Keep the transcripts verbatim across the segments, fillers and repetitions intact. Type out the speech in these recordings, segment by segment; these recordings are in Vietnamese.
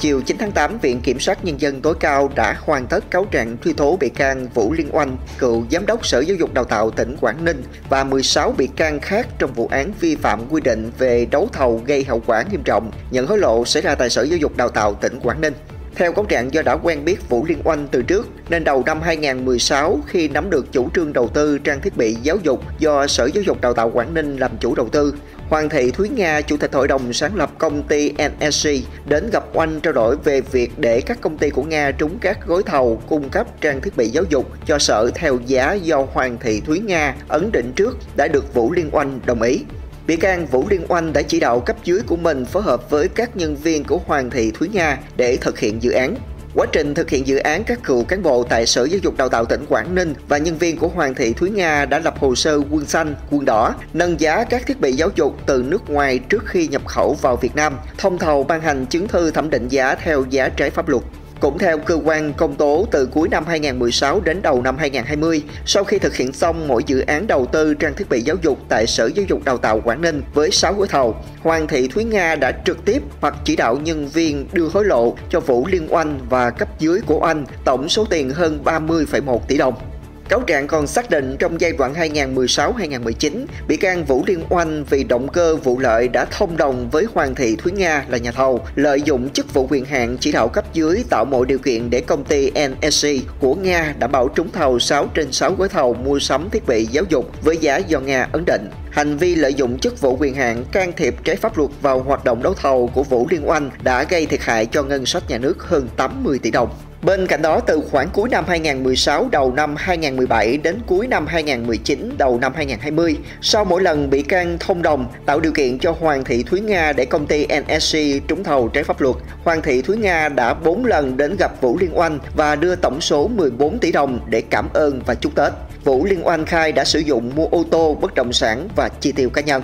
Chiều chín tháng tám, Viện Kiểm sát Nhân dân tối cao đã hoàn tất cáo trạng truy tố bị can Vũ Liên Oanh, cựu Giám đốc Sở Giáo dục Đào tạo tỉnh Quảng Ninh và mười sáu bị can khác trong vụ án vi phạm quy định về đấu thầu gây hậu quả nghiêm trọng, nhận hối lộ xảy ra tại Sở Giáo dục Đào tạo tỉnh Quảng Ninh. Theo cáo trạng, do đã quen biết Vũ Liên Oanh từ trước, nên đầu năm hai nghìn không trăm mười sáu, khi nắm được chủ trương đầu tư trang thiết bị giáo dục do Sở Giáo dục Đào tạo Quảng Ninh làm chủ đầu tư, Hoàng thị Thúy Nga, Chủ tịch Hội đồng sáng lập công ty en ét xê, đến gặp Oanh trao đổi về việc để các công ty của Nga trúng các gói thầu cung cấp trang thiết bị giáo dục cho Sở theo giá do Hoàng thị Thúy Nga ấn định trước đã được Vũ Liên Oanh đồng ý. Bị can Vũ Liên Oanh đã chỉ đạo cấp dưới của mình phối hợp với các nhân viên của Hoàng thị Thúy Nga để thực hiện dự án. Quá trình thực hiện dự án, các cựu cán bộ tại Sở Giáo dục Đào tạo tỉnh Quảng Ninh và nhân viên của Hoàng thị Thúy Nga đã lập hồ sơ quân xanh, quân đỏ, nâng giá các thiết bị giáo dục từ nước ngoài trước khi nhập khẩu vào Việt Nam, thông thầu ban hành chứng thư thẩm định giá theo giá trái pháp luật. Cũng theo cơ quan công tố, từ cuối năm hai nghìn không trăm mười sáu đến đầu năm hai nghìn không trăm hai mươi, sau khi thực hiện xong mỗi dự án đầu tư trang thiết bị giáo dục tại Sở Giáo dục Đào tạo Quảng Ninh với sáu gói thầu, Hoàng thị Thúy Nga đã trực tiếp hoặc chỉ đạo nhân viên đưa hối lộ cho Vũ Liên Oanh và cấp dưới của Oanh tổng số tiền hơn ba mươi phẩy một tỷ đồng. Cáo trạng còn xác định trong giai đoạn hai nghìn không trăm mười sáu đến hai nghìn không trăm mười chín, bị can Vũ Liên Oanh vì động cơ vụ lợi đã thông đồng với Hoàng thị Thúy Nga là nhà thầu, lợi dụng chức vụ quyền hạn chỉ đạo cấp dưới tạo mọi điều kiện để công ty en ét xê của Nga đảm bảo trúng thầu sáu trên sáu gói thầu mua sắm thiết bị giáo dục với giá do Nga ấn định. Hành vi lợi dụng chức vụ quyền hạn can thiệp trái pháp luật vào hoạt động đấu thầu của Vũ Liên Oanh đã gây thiệt hại cho ngân sách nhà nước hơn tám mươi tỷ đồng. Bên cạnh đó, từ khoảng cuối năm hai nghìn không trăm mười sáu, đầu năm hai nghìn không trăm mười bảy đến cuối năm hai nghìn không trăm mười chín, đầu năm hai nghìn không trăm hai mươi, sau mỗi lần bị can thông đồng tạo điều kiện cho Hoàng thị Thúy Nga để công ty en ét xê trúng thầu trái pháp luật, Hoàng thị Thúy Nga đã bốn lần đến gặp Vũ Liên Oanh và đưa tổng số mười bốn tỷ đồng để cảm ơn và chúc Tết. Vũ Liên Oanh khai đã sử dụng mua ô tô, bất động sản và chi tiêu cá nhân.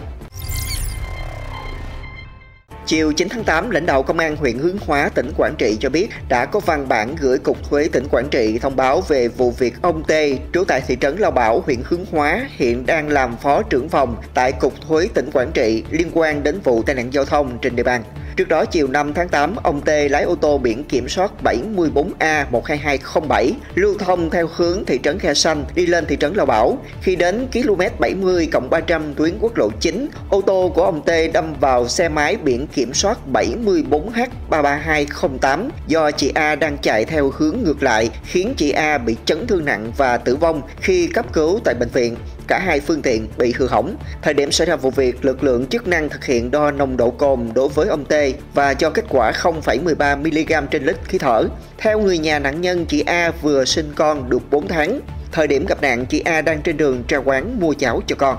Chiều chín tháng tám, lãnh đạo Công an huyện Hướng Hóa, tỉnh Quảng Trị cho biết đã có văn bản gửi Cục Thuế tỉnh Quảng Trị thông báo về vụ việc ông Tê, trú tại thị trấn Lao Bảo, huyện Hướng Hóa, hiện đang làm phó trưởng phòng tại Cục Thuế tỉnh Quảng Trị liên quan đến vụ tai nạn giao thông trên địa bàn. Trước đó, chiều năm tháng tám, ông Tê lái ô tô biển kiểm soát bảy mươi bốn A một hai hai không bảy lưu thông theo hướng thị trấn Khe Sanh đi lên thị trấn Lao Bảo. Khi đến km bảy mươi cộng ba trăm tuyến quốc lộ chín, ô tô của ông Tê đâm vào xe máy biển kiểm soát bảy mươi bốn H ba ba hai không tám do chị A đang chạy theo hướng ngược lại, khiến chị A bị chấn thương nặng và tử vong khi cấp cứu tại bệnh viện. Cả hai phương tiện bị hư hỏng. Thời điểm xảy ra vụ việc, lực lượng chức năng thực hiện đo nồng độ cồn đối với ông T và cho kết quả không phẩy mười ba mi-li-gam trên lít khí thở. Theo người nhà nạn nhân, chị A vừa sinh con được bốn tháng. Thời điểm gặp nạn, chị A đang trên đường ra quán mua cháo cho con.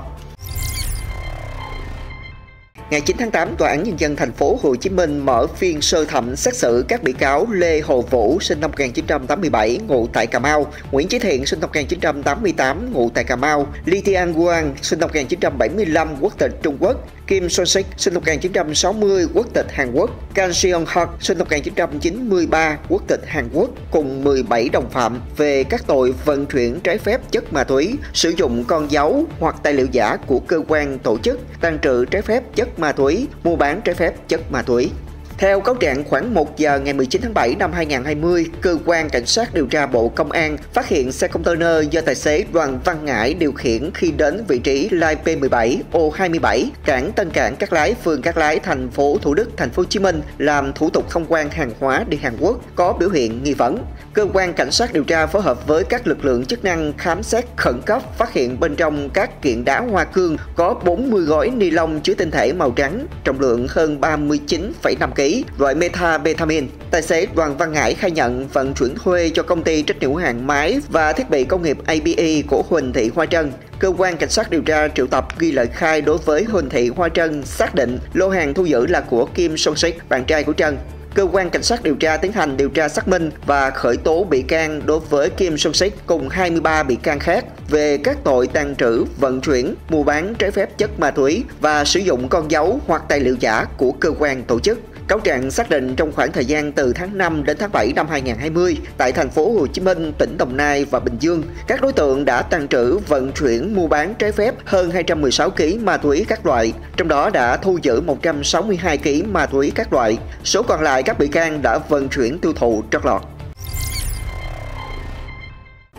Ngày chín tháng tám, Tòa án Nhân dân thành phố Hồ Chí Minh mở phiên sơ thẩm xét xử các bị cáo Lê Hồ Vũ sinh năm một nghìn chín trăm tám mươi bảy, ngụ tại Cà Mau, Nguyễn Chí Thiện sinh năm một nghìn chín trăm tám mươi tám, ngụ tại Cà Mau, Lý Thị An Quang sinh năm một nghìn chín trăm bảy mươi lăm, quốc tịch Trung Quốc, Kim Sun-sik sinh năm một nghìn chín trăm sáu mươi, quốc tịch Hàn Quốc, Kang Seon-hak sinh năm một nghìn chín trăm chín mươi ba, quốc tịch Hàn Quốc cùng mười bảy đồng phạm về các tội vận chuyển trái phép chất ma túy, sử dụng con dấu hoặc tài liệu giả của cơ quan tổ chức, tàng trữ trái phép chất ma túy, mua bán trái phép chất ma túy. Theo cáo trạng, khoảng một giờ ngày mười chín tháng bảy năm hai nghìn không trăm hai mươi, Cơ quan Cảnh sát Điều tra Bộ Công an phát hiện xe container do tài xế Đoàn Văn Ngãi điều khiển khi đến vị trí lai P mười bảy, ô hai mươi bảy, cảng Tân Cảng Cát Lái, phường Cát Lái, thành phố Thủ Đức, thành phố Hồ Chí Minh làm thủ tục thông quan hàng hóa đi Hàn Quốc có biểu hiện nghi vấn. Cơ quan Cảnh sát Điều tra phối hợp với các lực lượng chức năng khám xét khẩn cấp, phát hiện bên trong các kiện đá hoa cương có bốn mươi gói ni lông chứa tinh thể màu trắng, trọng lượng hơn ba mươi chín phẩy năm ki-lô-gam. Loại methamphetamine. Tài xế Đoàn Văn Ngãi khai nhận vận chuyển thuê cho công ty trách nhiệm hữu hạn máy và thiết bị công nghiệp a pê e của Huỳnh thị Hoa Trân. Cơ quan Cảnh sát Điều tra triệu tập ghi lời khai đối với Huỳnh thị Hoa Trân, xác định lô hàng thu giữ là của Kim Sun-sik, bạn trai của Trân. Cơ quan Cảnh sát Điều tra tiến hành điều tra xác minh và khởi tố bị can đối với Kim Sun-sik cùng hai mươi ba bị can khác về các tội tàng trữ, vận chuyển, mua bán trái phép chất ma túy và sử dụng con dấu hoặc tài liệu giả của cơ quan tổ chức. Cáo trạng xác định trong khoảng thời gian từ tháng năm đến tháng bảy năm hai nghìn không trăm hai mươi, tại thành phố Hồ Chí Minh, tỉnh Đồng Nai và Bình Dương, các đối tượng đã tàng trữ, vận chuyển, mua bán trái phép hơn hai trăm mười sáu ki lô gam ma túy các loại, trong đó đã thu giữ một trăm sáu mươi hai ki lô gam ma túy các loại. Số còn lại các bị can đã vận chuyển tiêu thụ trót lọt.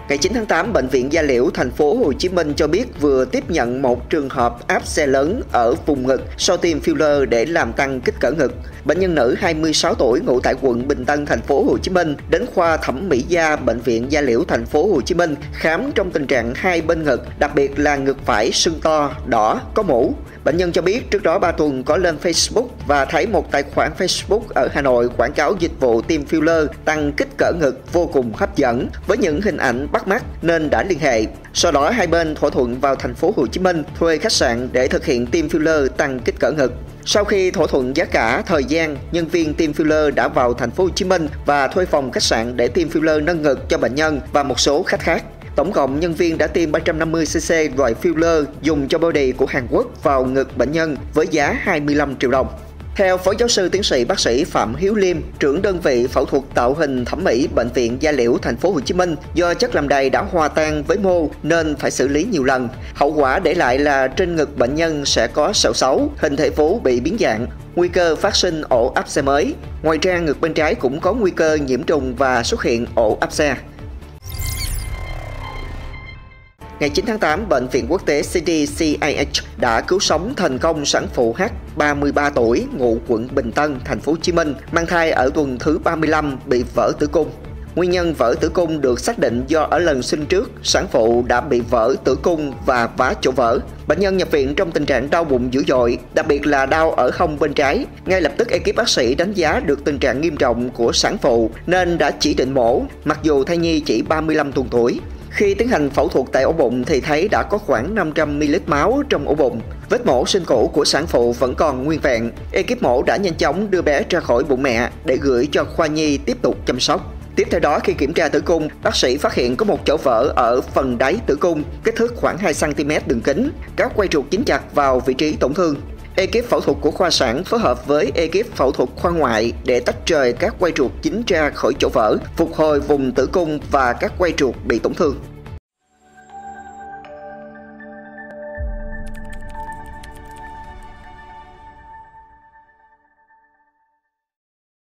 Ngày chín tháng tám, Bệnh viện Gia Liễu thành phố Hồ Chí Minh cho biết vừa tiếp nhận một trường hợp áp xe lớn ở vùng ngực sau tiêm filler để làm tăng kích cỡ ngực. Bệnh nhân nữ hai mươi sáu tuổi ngụ tại quận Bình Tân thành phố Hồ Chí Minh đến khoa thẩm mỹ da Bệnh viện Gia Liễu thành phố Hồ Chí Minh khám trong tình trạng hai bên ngực, đặc biệt là ngực phải sưng to, đỏ, có mủ. Bệnh nhân cho biết trước đó ba tuần có lên Facebook và thấy một tài khoản Facebook ở Hà Nội quảng cáo dịch vụ tiêm filler tăng kích cỡ ngực vô cùng hấp dẫn với những hình ảnh bắt mắt nên đã liên hệ. Sau đó hai bên thỏa thuận vào thành phố Hồ Chí Minh thuê khách sạn để thực hiện tiêm filler tăng kích cỡ ngực. Sau khi thỏa thuận giá cả, thời gian, nhân viên tiêm filler đã vào thành phố Hồ Chí Minh và thuê phòng khách sạn để tiêm filler nâng ngực cho bệnh nhân và một số khách khác. Tổng cộng, nhân viên đã tiêm ba trăm năm mươi xê xê loại filler dùng cho body của Hàn Quốc vào ngực bệnh nhân với giá hai mươi lăm triệu đồng. Theo Phó Giáo sư Tiến sĩ Bác sĩ Phạm Hiếu Liêm, trưởng đơn vị phẫu thuật tạo hình thẩm mỹ Bệnh viện Gia Liễu thành phố Hồ Chí Minh, do chất làm đầy đã hòa tan với mô nên phải xử lý nhiều lần. Hậu quả để lại là trên ngực bệnh nhân sẽ có sẹo xấu, hình thể vú bị biến dạng, nguy cơ phát sinh ổ áp xe mới. Ngoài ra, ngực bên trái cũng có nguy cơ nhiễm trùng và xuất hiện ổ áp xe. Ngày chín tháng tám, Bệnh viện Quốc tế xê đê xê i hát đã cứu sống thành công sản phụ H, ba mươi ba tuổi, ngụ quận Bình Tân, thành phố Hồ Chí Minh, mang thai ở tuần thứ ba mươi lăm bị vỡ tử cung. Nguyên nhân vỡ tử cung được xác định do ở lần sinh trước, sản phụ đã bị vỡ tử cung và vá chỗ vỡ. Bệnh nhân nhập viện trong tình trạng đau bụng dữ dội, đặc biệt là đau ở hông bên trái. Ngay lập tức ekip bác sĩ đánh giá được tình trạng nghiêm trọng của sản phụ nên đã chỉ định mổ, mặc dù thai nhi chỉ ba mươi lăm tuần tuổi. Khi tiến hành phẫu thuật tại ổ bụng thì thấy đã có khoảng năm trăm mi-li-lít máu trong ổ bụng. Vết mổ sinh cổ của sản phụ vẫn còn nguyên vẹn. Ekip mổ đã nhanh chóng đưa bé ra khỏi bụng mẹ để gửi cho khoa nhi tiếp tục chăm sóc. Tiếp theo đó, khi kiểm tra tử cung, bác sĩ phát hiện có một chỗ vỡ ở phần đáy tử cung, kích thước khoảng hai xăng-ti-mét đường kính, các quay ruột dính chặt vào vị trí tổn thương. Ekip phẫu thuật của khoa sản phối hợp với ekip phẫu thuật khoa ngoại để tách rời các quay ruột dính ra khỏi chỗ vỡ, phục hồi vùng tử cung và các quay ruột bị tổn thương.